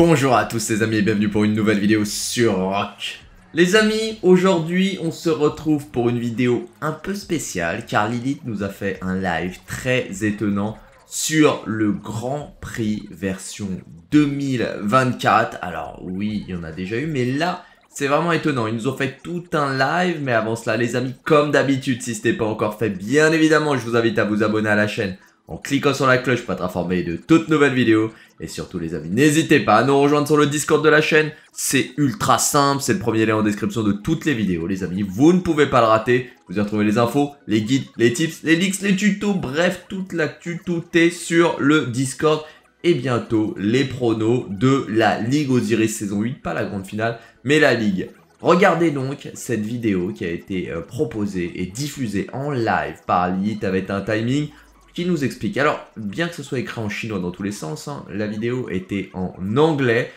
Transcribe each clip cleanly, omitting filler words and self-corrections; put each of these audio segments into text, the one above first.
Bonjour à tous les amis et bienvenue pour une nouvelle vidéo sur Rock. Les amis, aujourd'hui on se retrouve pour une vidéo un peu spéciale car Lilith nous a fait un live très étonnant sur le Grand Prix version 2024. Alors oui, il y en a déjà eu, mais là c'est vraiment étonnant. Ils nous ont fait tout un live, mais avant cela les amis, comme d'habitude, si ce n'est pas encore fait, bien évidemment je vous invite à vous abonner à la chaîne en cliquant sur la cloche pour être informé de toutes nouvelles vidéos. Et surtout les amis, n'hésitez pas à nous rejoindre sur le Discord de la chaîne. C'est ultra simple, c'est le premier lien en description de toutes les vidéos les amis. Vous ne pouvez pas le rater, vous y retrouvez les infos, les guides, les tips, les leaks, les tutos. Bref, toute l'actu, tout est sur le Discord. Et bientôt les pronos de la Ligue Osiris saison 8, pas la grande finale, mais la Ligue. Regardez donc cette vidéo qui a été proposée et diffusée en live par Lilith avec un timing qui nous explique. Alors, bien que ce soit écrit en chinois dans tous les sens, hein, la vidéo était en anglais.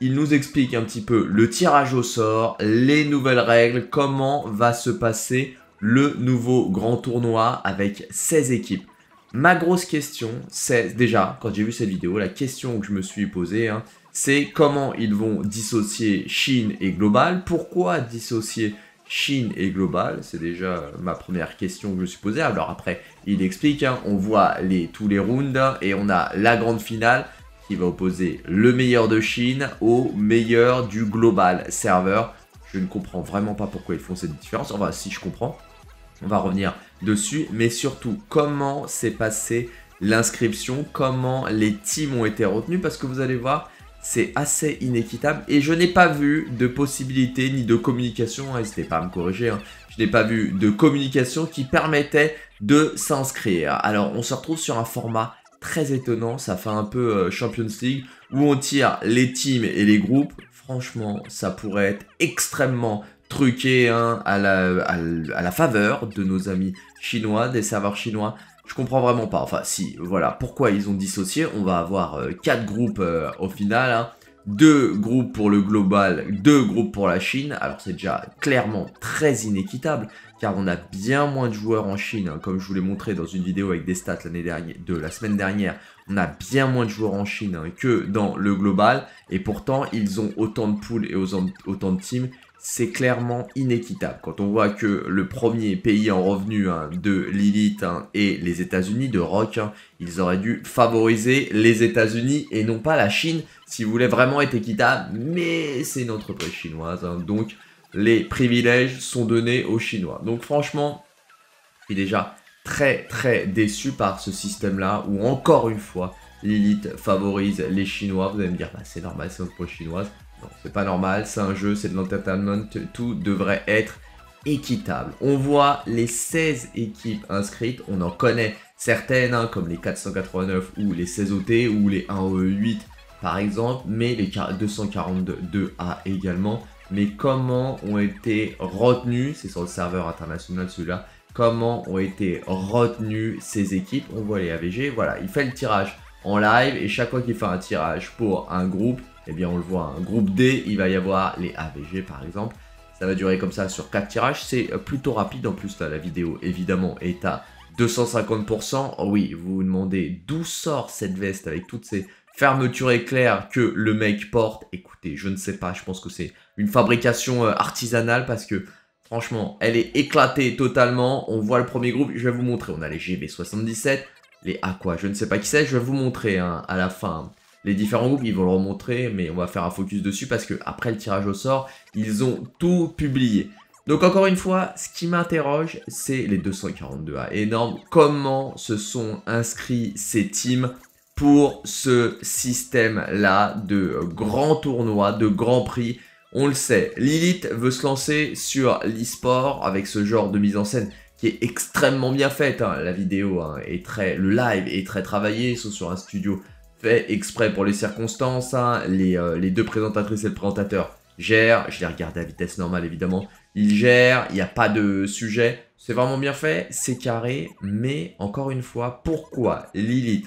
Il nous explique un petit peu le tirage au sort, les nouvelles règles, comment va se passer le nouveau grand tournoi avec 16 équipes. Ma grosse question, c'est déjà, quand j'ai vu cette vidéo, la question que je me suis posée, hein, c'est comment ils vont dissocier Chine et Global. Pourquoi dissocier Chine et Global, c'est déjà ma première question que je me suis posée. Alors après, il explique, hein, on voit tous les rounds et on a la grande finale qui va opposer le meilleur de Chine au meilleur du Global serveur. Je ne comprends vraiment pas pourquoi ils font cette différence. Enfin, si je comprends, on va revenir dessus. Mais surtout, comment s'est passée l'inscription, comment les teams ont été retenus, parce que vous allez voir, c'est assez inéquitable et je n'ai pas vu de possibilité ni de communication, n'hésitez pas à me corriger, hein. Je n'ai pas vu de communication qui permettait de s'inscrire. Alors on se retrouve sur un format très étonnant, ça fait un peu Champions League où on tire les teams et les groupes. Franchement, ça pourrait être extrêmement truqué, hein, à la faveur de nos amis chinois, des serveurs chinois. Je comprends vraiment pas, enfin si, voilà, pourquoi ils ont dissocié. On va avoir 4 groupes au final, hein. 2 groupes pour le global, 2 groupes pour la Chine. Alors c'est déjà clairement très inéquitable, car on a bien moins de joueurs en Chine, hein. Comme je vous l'ai montré dans une vidéo avec des stats la semaine dernière, on a bien moins de joueurs en Chine, hein, que dans le global, et pourtant ils ont autant de poules et autant de teams. C'est clairement inéquitable. Quand on voit que le premier pays en revenu, hein, de Lilith, hein, et les États-Unis de Rock, hein, ils auraient dû favoriser les États-Unis et non pas la Chine, si vous voulez vraiment être équitable, mais c'est une entreprise chinoise, hein, donc les privilèges sont donnés aux Chinois. Donc franchement, je suis déjà très déçu par ce système-là, où encore une fois, Lilith favorise les Chinois. Vous allez me dire, bah, c'est normal, c'est une entreprise chinoise. C'est pas normal, c'est un jeu, c'est de l'entertainment, tout devrait être équitable. On voit les 16 équipes inscrites, on en connaît certaines, hein, comme les 489 ou les 16OT ou les 1E8 par exemple, mais les 242A également. Mais comment ont été retenus, c'est sur le serveur international celui-là, comment ont été retenues ces équipes? On voit les AVG, voilà, il fait le tirage en live et chaque fois qu'il fait un tirage pour un groupe, eh bien on le voit, un groupe D, il va y avoir les AVG par exemple. Ça va durer comme ça sur 4 tirages, c'est plutôt rapide. En plus là, la vidéo évidemment est à 250%. Oh oui, vous vous demandez d'où sort cette veste avec toutes ces fermetures éclairs que le mec porte. Écoutez, je ne sais pas, je pense que c'est une fabrication artisanale parce que franchement, elle est éclatée totalement. On voit le premier groupe, je vais vous montrer, on a les GB77, les Aqua, je ne sais pas qui c'est, je vais vous montrer, hein, à la fin. Les différents groupes, ils vont le remontrer, mais on va faire un focus dessus parce que après le tirage au sort, ils ont tout publié. Donc encore une fois, ce qui m'interroge, c'est les 242A. Énorme, comment se sont inscrits ces teams pour ce système-là de grands tournois, de grands prix? On le sait, Lilith veut se lancer sur l'e-sport avec ce genre de mise en scène qui est extrêmement bien faite, hein. La vidéo, hein, est très, le live est très travaillé, ils sont sur un studio fait exprès pour les circonstances, hein. Les deux présentatrices et le présentateur gèrent, je les regarde à vitesse normale évidemment, ils gèrent, il n'y a pas de sujet, c'est vraiment bien fait, c'est carré. Mais encore une fois, pourquoi Lilith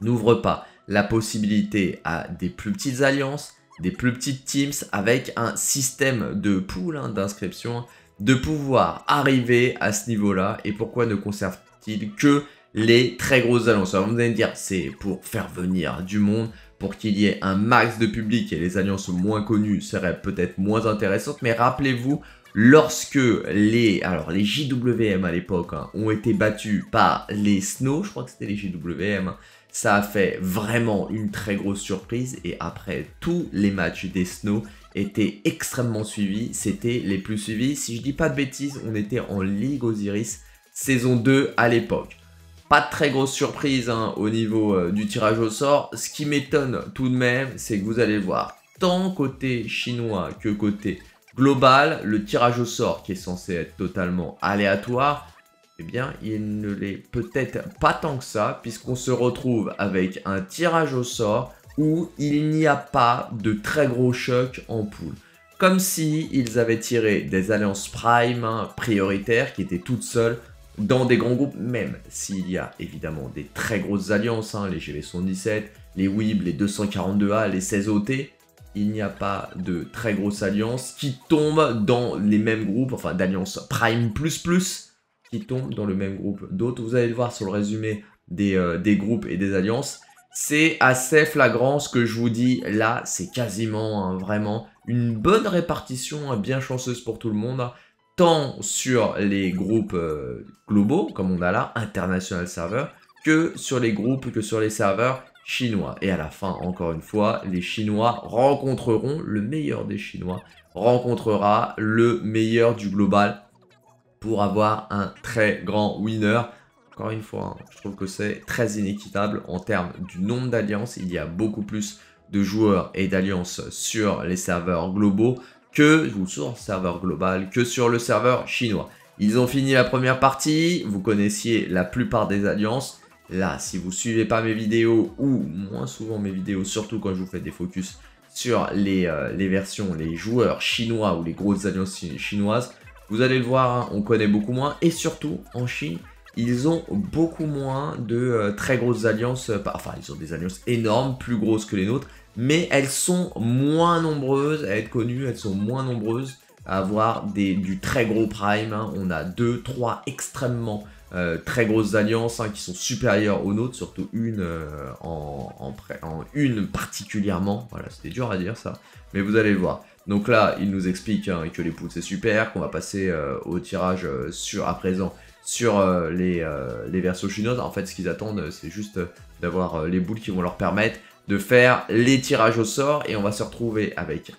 n'ouvre pas la possibilité à des plus petites alliances, des plus petites teams avec un système de pool, hein, d'inscription, de pouvoir arriver à ce niveau-là? Et pourquoi ne conserve-t-il que les très grosses alliances? Alors vous allez me dire, c'est pour faire venir du monde, pour qu'il y ait un max de public et les alliances moins connues seraient peut-être moins intéressantes. Mais rappelez-vous, lorsque les JWM à l'époque ont été battus par les Snow, je crois que c'était les JWM, ça a fait vraiment une très grosse surprise. Et après, tous les matchs des Snow étaient extrêmement suivis, c'était les plus suivis. Si je dis pas de bêtises, on était en Ligue Osiris saison 2 à l'époque. Pas de très grosse surprise au niveau du tirage au sort. Ce qui m'étonne tout de même, c'est que vous allez voir, tant côté chinois que côté global, le tirage au sort qui est censé être totalement aléatoire, eh bien, il ne l'est peut-être pas tant que ça, puisqu'on se retrouve avec un tirage au sort où il n'y a pas de très gros choc en poule. Comme si ils avaient tiré des alliances prime prioritaires qui étaient toutes seules dans des grands groupes, même s'il y a évidemment des très grosses alliances, les GV117, les WIB, les 242A, les 16OT, il n'y a pas de très grosses alliances qui tombent dans les mêmes groupes, enfin d'alliances prime plus, qui tombent dans le même groupe d'autres. Vous allez le voir sur le résumé des groupes et des alliances. C'est assez flagrant ce que je vous dis là, c'est quasiment vraiment une bonne répartition, bien chanceuse pour tout le monde, tant sur les groupes globaux, comme on a là, international serveur, que sur les groupes, que sur les serveurs chinois. Et à la fin, encore une fois, les Chinois rencontreront, le meilleur des Chinois rencontrera le meilleur du global pour avoir un très grand winner. Encore une fois, je trouve que c'est très inéquitable en termes du nombre d'alliances. Il y a beaucoup plus de joueurs et d'alliances sur les serveurs globaux que sur le serveur global, que sur le serveur chinois. Ils ont fini la première partie, vous connaissiez la plupart des alliances. Là, si vous ne suivez pas mes vidéos, ou moins souvent mes vidéos, surtout quand je vous fais des focus sur les versions, les joueurs chinois ou les grosses alliances chinoises, vous allez le voir, on connaît beaucoup moins. Et surtout, en Chine, ils ont beaucoup moins de très grosses alliances, enfin ils ont des alliances énormes, plus grosses que les nôtres, mais elles sont moins nombreuses à être connues, elles sont moins nombreuses à avoir du très gros prime. On a 2, 3 extrêmement très grosses alliances qui sont supérieures aux nôtres, surtout une une particulièrement, voilà c'était dur à dire ça, mais vous allez le voir. Donc là il nous explique que les poules c'est super, qu'on va passer au tirage à présent sur les versions chinoises. En fait ce qu'ils attendent c'est juste d'avoir les boules qui vont leur permettre de faire les tirages au sort. Et on va se retrouver avec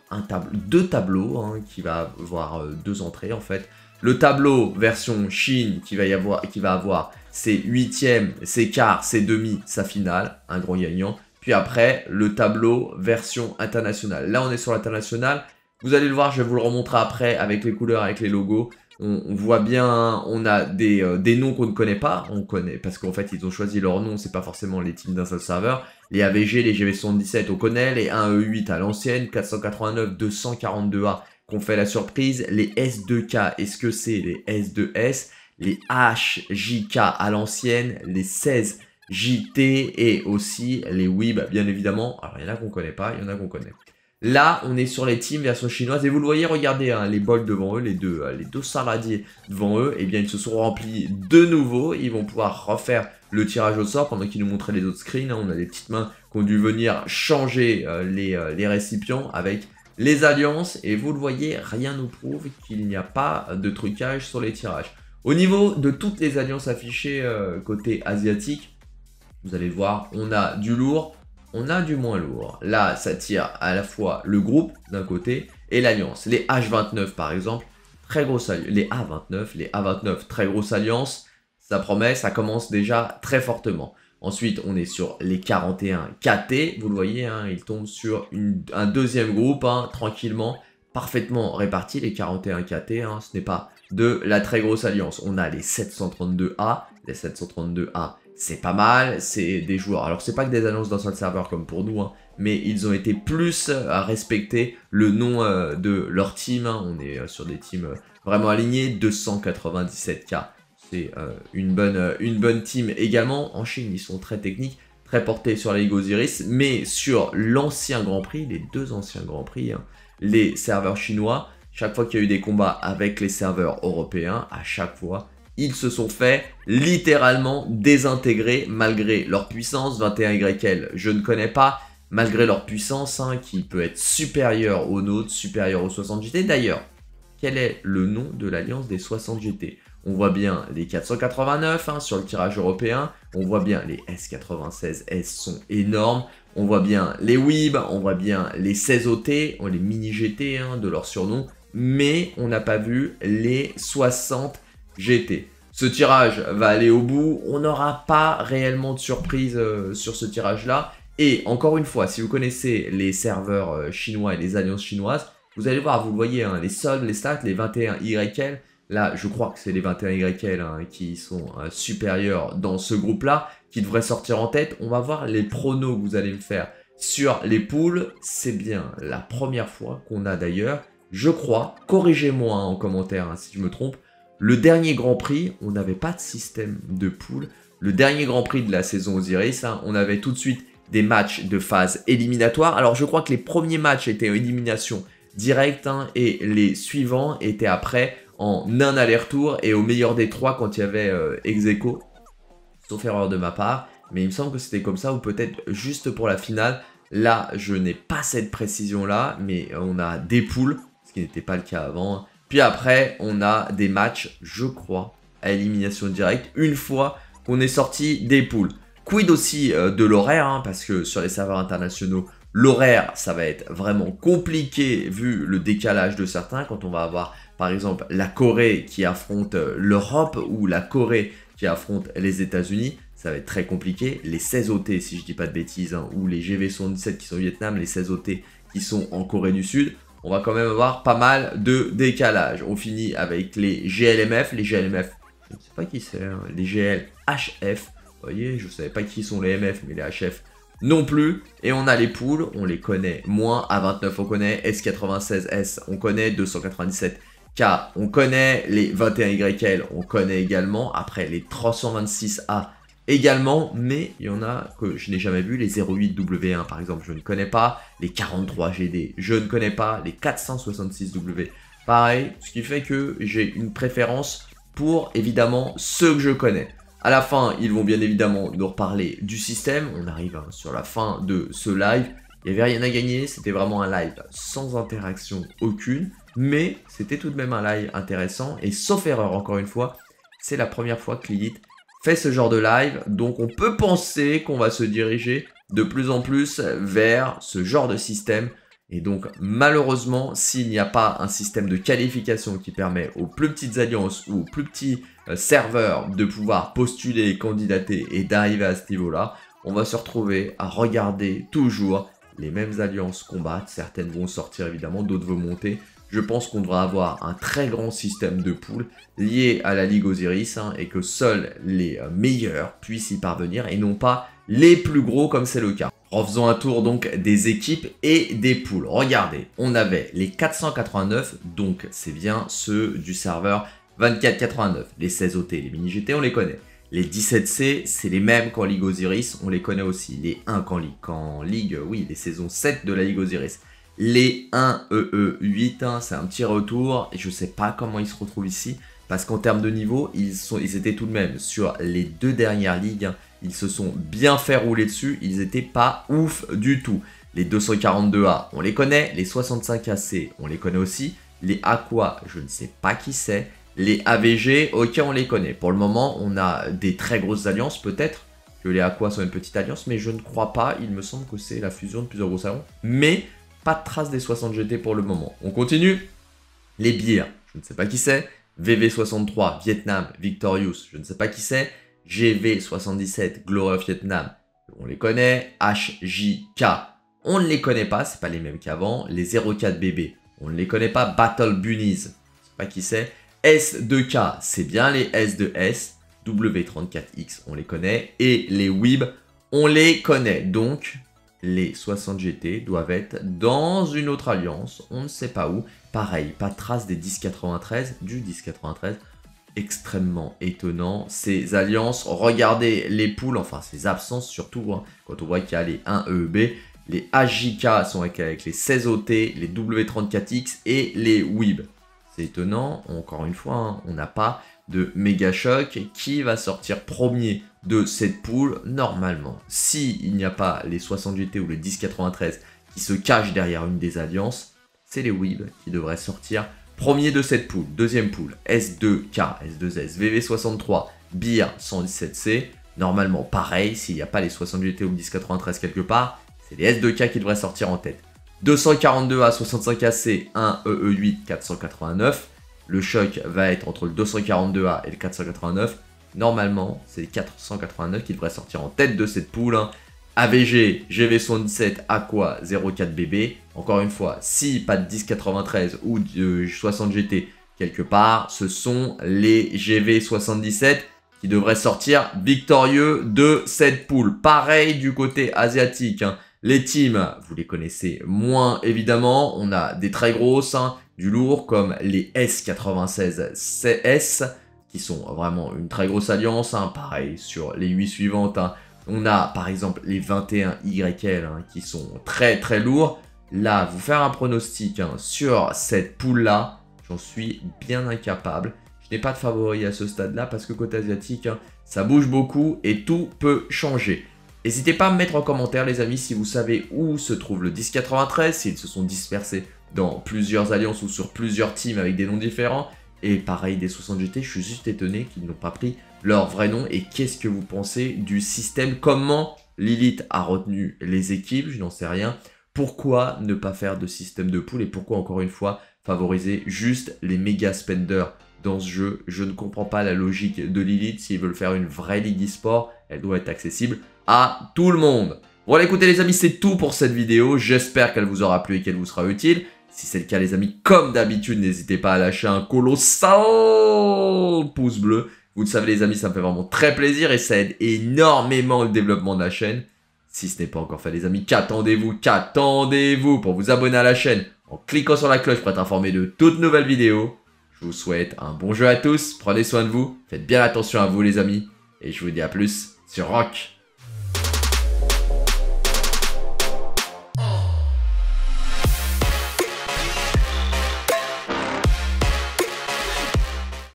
deux tableaux qui va avoir deux entrées en fait. Le tableau version Chine qui va avoir ses huitièmes, ses quarts, ses demi, sa finale, un grand gagnant. Puis après le tableau version internationale. Là on est sur l'international, vous allez le voir, je vais vous le remontrer après avec les couleurs, avec les logos. On voit bien, on a des noms qu'on ne connaît pas, on connaît parce qu'en fait ils ont choisi leur nom, c'est pas forcément les teams d'un seul serveur. Les AVG, les GV77 on connaît, les 1E8 à l'ancienne, 489, 242A qu'on fait la surprise, les S2K, est-ce que c'est les S2S, les HJK à l'ancienne, les 16JT et aussi les WIB bien évidemment. Alors il y en a qu'on connaît pas, il y en a qu'on connaît. Là, on est sur les teams version chinoise et vous le voyez, regardez, les bols devant eux, les deux saladiers devant eux, eh bien, ils se sont remplis de nouveau. Ils vont pouvoir refaire le tirage au sort pendant qu'ils nous montraient les autres screens. On a des petites mains qui ont dû venir changer les récipients avec les alliances. Et vous le voyez, rien ne prouve qu'il n'y a pas de trucage sur les tirages. Au niveau de toutes les alliances affichées côté asiatique, vous allez voir, on a du lourd. On a du moins lourd. Là, ça tire à la fois le groupe d'un côté et l'alliance. Les H29 par exemple, très grosse alliance. Les A29, très grosse alliance. Ça promet, ça commence déjà très fortement. Ensuite, on est sur les 41 KT. Vous le voyez, ils tombent sur un deuxième groupe, tranquillement, parfaitement réparti. Les 41 KT, ce n'est pas de la très grosse alliance. On a les 732A. Les 732A. C'est pas mal, c'est des joueurs. Alors, c'est pas que des alliances d'un seul serveur comme pour nous, mais ils ont été plus à respecter le nom de leur team. On est sur des teams vraiment alignés, 297K. C'est une bonne team également. En Chine, ils sont très techniques, très portés sur la Ligue Osiris, mais sur l'ancien Grand Prix, les deux anciens Grands Prix, les serveurs chinois, chaque fois qu'il y a eu des combats avec les serveurs européens, à chaque fois, ils se sont fait littéralement désintégrer malgré leur puissance. 21YL, je ne connais pas. malgré leur puissance, hein, qui peut être supérieure aux nôtres, supérieure aux 60 GT. D'ailleurs, quel est le nom de l'alliance des 60 GT? On voit bien les 489 hein, sur le tirage européen, on voit bien les S96, S sont énormes, on voit bien les WIB, on voit bien les 16OT, les mini-GT hein, de leur surnom, mais on n'a pas vu les 60 GT. Ce tirage va aller au bout, on n'aura pas réellement de surprise sur ce tirage-là. Et encore une fois, si vous connaissez les serveurs chinois et les alliances chinoises, vous allez voir, vous le voyez, hein, les soldes, les stats, les 21YL, là je crois que c'est les 21YL hein, qui sont supérieurs dans ce groupe-là, qui devraient sortir en tête. On va voir les pronos que vous allez me faire sur les poules. C'est bien la première fois qu'on a d'ailleurs, je crois, corrigez-moi hein, en commentaire hein, si je me trompe, le dernier Grand Prix, on n'avait pas de système de poules. Le dernier Grand Prix de la saison Osiris, hein, on avait tout de suite des matchs de phase éliminatoire. Alors je crois que les premiers matchs étaient en élimination directe hein, et les suivants étaient après en un aller-retour et au meilleur des trois quand il y avait ex-aequo, sauf erreur de ma part. Mais il me semble que c'était comme ça ou peut-être juste pour la finale. Là, je n'ai pas cette précision-là, mais on a des poules, ce qui n'était pas le cas avant. Puis après, on a des matchs, je crois, à élimination directe, une fois qu'on est sorti des poules. Quid aussi de l'horaire, hein, parce que sur les serveurs internationaux, l'horaire, ça va être vraiment compliqué vu le décalage de certains. Quand on va avoir, par exemple, la Corée qui affronte l'Europe ou la Corée qui affronte les États-Unis, ça va être très compliqué. Les 16OT, si je dis pas de bêtises, hein, ou les GV77 qui sont au Vietnam, les 16OT qui sont en Corée du Sud, on va quand même avoir pas mal de décalage. On finit avec les GLMF. Les GLMF, je ne sais pas qui c'est. Hein, les GLHF. Vous voyez, je ne savais pas qui sont les MF, mais les HF non plus. Et on a les poules. On les connaît moins. A29, on connaît. S96S, on connaît. 297K, on connaît. Les 21YL, on connaît également. Après, les 326A également. Mais il y en a que je n'ai jamais vu. Les 08W1, par exemple, je ne connais pas. Les 43GD, je ne connais pas. Les 466W, pareil. Ce qui fait que j'ai une préférence pour, évidemment, ceux que je connais. À la fin, ils vont bien évidemment nous reparler du système. On arrive hein, sur la fin de ce live. Il n'y avait rien à gagner. C'était vraiment un live sans interaction aucune. Mais c'était tout de même un live intéressant. Et sauf erreur, encore une fois, c'est la première fois que Lilith fait ce genre de live. Donc on peut penser qu'on va se diriger de plus en plus vers ce genre de système. Et donc malheureusement, s'il n'y a pas un système de qualification qui permet aux plus petites alliances ou aux plus petits serveurs de pouvoir postuler, candidater et d'arriver à ce niveau-là, on va se retrouver à regarder toujours les mêmes alliances combattre. Certaines vont sortir évidemment, d'autres vont monter. Je pense qu'on devra avoir un très grand système de poules lié à la Ligue Osiris hein, et que seuls les meilleurs puissent y parvenir et non pas les plus gros comme c'est le cas. Refaisons un tour donc des équipes et des poules. Regardez, on avait les 489, donc c'est bien ceux du serveur 2489. Les 16OT, les mini-GT, on les connaît. Les 17C, c'est les mêmes qu'en Ligue Osiris, on les connaît aussi. Les 1 qu'en Ligue, oui, les saisons 7 de la Ligue Osiris. Les 1EE8, hein, c'est un petit retour. Et je ne sais pas comment ils se retrouvent ici. Parce qu'en termes de niveau, ils étaient tout de même sur les deux dernières ligues. Hein, ils se sont bien fait rouler dessus. Ils n'étaient pas ouf du tout. Les 242A, on les connaît. Les 65AC, on les connaît aussi. Les Aqua, je ne sais pas qui c'est. Les AVG, ok, on les connaît. Pour le moment, on a des très grosses alliances peut-être. Que les Aqua sont une petite alliance. Mais je ne crois pas. Il me semble que c'est la fusion de plusieurs grosses alliances. Mais... pas de trace des 60 GT pour le moment. On continue. Les bières, je ne sais pas qui c'est. VV63, Vietnam, Victorious, je ne sais pas qui c'est. GV77, Glorious Vietnam, on les connaît. HJK, on ne les connaît pas, c'est pas les mêmes qu'avant. Les 04BB, on ne les connaît pas. Battle Bunnies, je ne sais pas qui c'est. S2K, c'est bien les S2S. W34X, on les connaît. Et les WIB, on les connaît. Donc... les 60 GT doivent être dans une autre alliance, on ne sait pas où. Pareil, pas de trace des 1093, du 1093. Extrêmement étonnant. Ces alliances, regardez les poules, enfin ces absences surtout, hein, quand on voit qu'il y a les 1EEB, les AJK sont avec les 16OT, les W34X et les WIB. C'est étonnant, encore une fois, hein, on n'a pas de Megachoc qui va sortir premier de cette poule normalement. S'il n'y a pas les 60 GT ou le 1093 qui se cachent derrière une des alliances, c'est les Weeb qui devraient sortir premier de cette poule. Deuxième poule, S2K, S2S, VV63, BIR 117C. Normalement, pareil, s'il n'y a pas les 60 GT ou le 1093 quelque part, c'est les S2K qui devraient sortir en tête. 242A, 65AC, 1EE8, 489. Le choc va être entre le 242A et le 489. Normalement, c'est les 489 qui devraient sortir en tête de cette poule. AVG, GV77, Aqua, 04BB. Encore une fois, si pas de 1093 ou de 60 GT quelque part, ce sont les GV77 qui devraient sortir victorieux de cette poule. Pareil du côté asiatique. Les teams, vous les connaissez moins évidemment. On a des très grosses, du lourd comme les S96 CS qui sont vraiment une très grosse alliance. Pareil sur les 8 suivantes. On a par exemple les 21 YL qui sont très très lourds. Là, vous faire un pronostic sur cette poule là, j'en suis bien incapable. Je n'ai pas de favori à ce stade là parce que côté asiatique, ça bouge beaucoup et tout peut changer. N'hésitez pas à me mettre en commentaire les amis si vous savez où se trouve le 1093, s'ils se sont dispersés dans plusieurs alliances ou sur plusieurs teams avec des noms différents. Et pareil des 60 GT, je suis juste étonné qu'ils n'ont pas pris leur vrai nom. Et qu'est-ce que vous pensez du système? Comment Lilith a retenu les équipes? Je n'en sais rien. Pourquoi ne pas faire de système de poule? Et pourquoi encore une fois favoriser juste les méga spenders dans ce jeu? Je ne comprends pas la logique de Lilith. S'ils veulent faire une vraie ligue e-sport, elle doit être accessible à tout le monde. Voilà, écoutez les amis, c'est tout pour cette vidéo. J'espère qu'elle vous aura plu et qu'elle vous sera utile. Si c'est le cas les amis, comme d'habitude, n'hésitez pas à lâcher un colossal pouce bleu. Vous le savez les amis, ça me fait vraiment très plaisir et ça aide énormément le développement de la chaîne. Si ce n'est pas encore fait les amis, qu'attendez-vous pour vous abonner à la chaîne en cliquant sur la cloche pour être informé de toutes nouvelles vidéos. Je vous souhaite un bon jeu à tous, prenez soin de vous, faites bien attention à vous les amis. Et je vous dis à plus sur Rock.